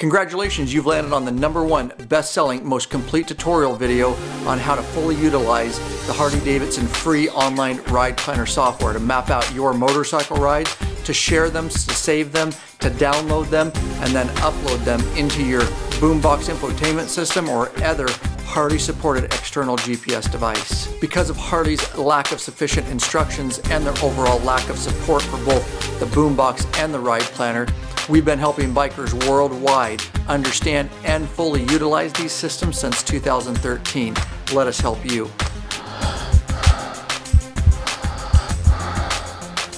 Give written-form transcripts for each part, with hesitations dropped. Congratulations, you've landed on the #1 best-selling, most complete tutorial video on how to fully utilize the Harley-Davidson free online ride planner software to map out your motorcycle rides, to share them, to save them, to download them, and then upload them into your Boombox infotainment system or other Harley-supported external GPS device. Because of Harley's lack of sufficient instructions and their overall lack of support for both the Boombox and the Ride Planner, we've been helping bikers worldwide understand and fully utilize these systems since 2013. Let us help you.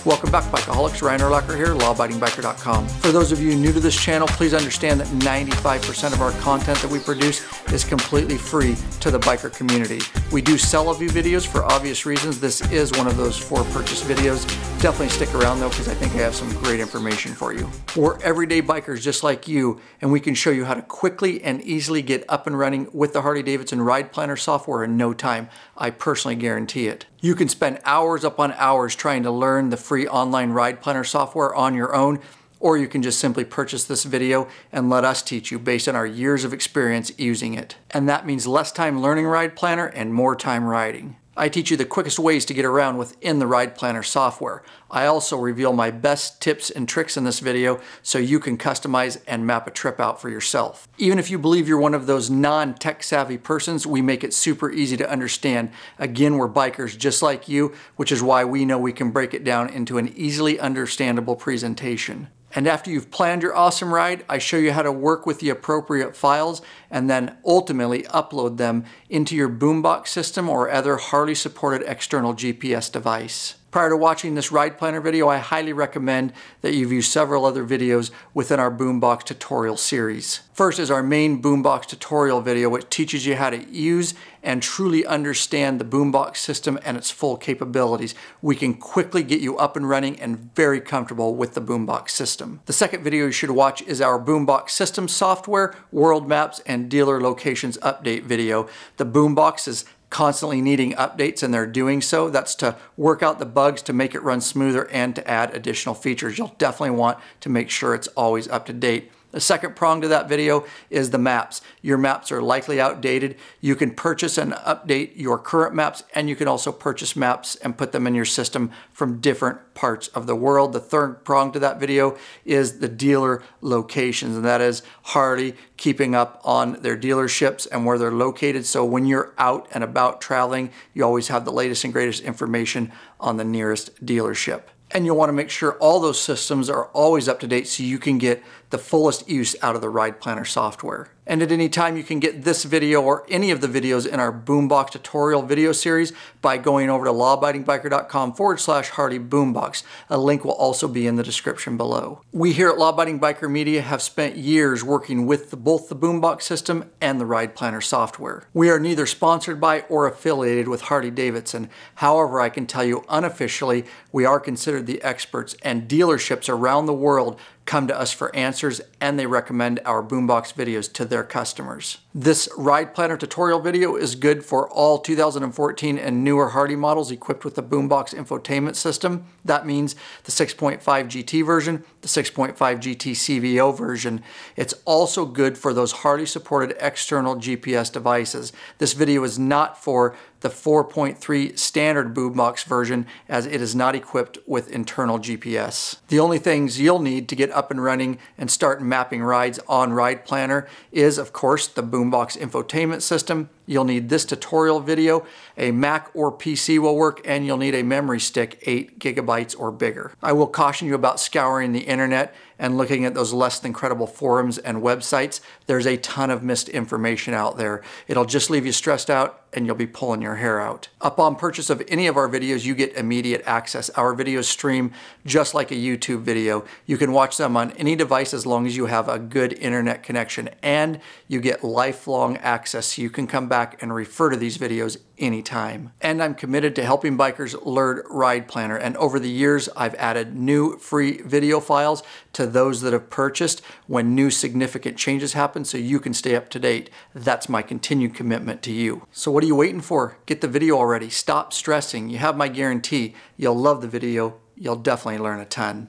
Welcome back, Bikeaholics. Ryan Urlacher here, lawabidingbiker.com. For those of you new to this channel, please understand that 95% of our content that we produce is completely free to the biker community. We do sell a few videos for obvious reasons. This is one of those for purchase videos. Definitely stick around though, because I think I have some great information for you. We're everyday bikers just like you, and we can show you how to quickly and easily get up and running with the Harley-Davidson Ride Planner software in no time. I personally guarantee it. You can spend hours upon hours trying to learn the free online ride planner software on your own, or you can just simply purchase this video and let us teach you based on our years of experience using it. And that means less time learning Ride Planner and more time riding. I teach you the quickest ways to get around within the Ride Planner software. I also reveal my best tips and tricks in this video so you can customize and map a trip out for yourself. Even if you believe you're one of those non-tech savvy persons, we make it super easy to understand. Again, we're bikers just like you, which is why we know we can break it down into an easily understandable presentation. And after you've planned your awesome ride, I show you how to work with the appropriate files and then ultimately upload them into your Boombox system or other Harley-supported external GPS device. Prior to watching this Ride Planner video, I highly recommend that you view several other videos within our Boombox tutorial series. First is our main Boombox tutorial video, which teaches you how to use and truly understand the Boombox system and its full capabilities. We can quickly get you up and running and very comfortable with the Boombox system. The second video you should watch is our Boombox system software, world maps, and dealer locations update video. The Boombox is constantly needing updates, and they're doing so. That's to work out the bugs, to make it run smoother, and to add additional features. You'll definitely want to make sure it's always up to date. The second prong to that video is the maps. Your maps are likely outdated. You can purchase and update your current maps, and you can also purchase maps and put them in your system from different parts of the world. The third prong to that video is the dealer locations, and that is Harley keeping up on their dealerships and where they're located. So when you're out and about traveling, you always have the latest and greatest information on the nearest dealership. And you'll want to make sure all those systems are always up to date so you can get the fullest use out of the Ride Planner software. And at any time, you can get this video or any of the videos in our Boombox tutorial video series by going over to lawabidingbiker.com/Harley Boombox. A link will also be in the description below. We here at Law Abiding Biker Media have spent years working with both the Boombox system and the Ride Planner software. We are neither sponsored by or affiliated with Harley-Davidson. However, I can tell you unofficially, we are considered the experts, and dealerships around the world come to us for answers, and they recommend our Boombox videos to their customers. This Ride Planner tutorial video is good for all 2014 and newer Harley models equipped with the Boombox infotainment system. That means the 6.5 GT version, the 6.5 GT CVO version. It's also good for those Harley-supported external GPS devices. This video is not for the 4.3 standard Boombox version, as it is not equipped with internal GPS. The only things you'll need to get up and running and start mapping rides on Ride Planner is, of course, the Boombox infotainment system. You'll need this tutorial video, a Mac or PC will work, and you'll need a memory stick 8 gigabytes or bigger. I will caution you about scouring the internet and looking at those less than credible forums and websites. There's a ton of misinformation out there. It'll just leave you stressed out and you'll be pulling your hair out. Upon purchase of any of our videos, you get immediate access. Our videos stream just like a YouTube video. You can watch them on any device as long as you have a good internet connection, and you get lifelong access, so you can come back and refer to these videos anytime. And I'm committed to helping bikers learn Ride Planner, and over the years, I've added new free video files to those that have purchased when new significant changes happen, so you can stay up to date. That's my continued commitment to you. So what are you waiting for? Get the video already. Stop stressing. You have my guarantee. You'll love the video. You'll definitely learn a ton.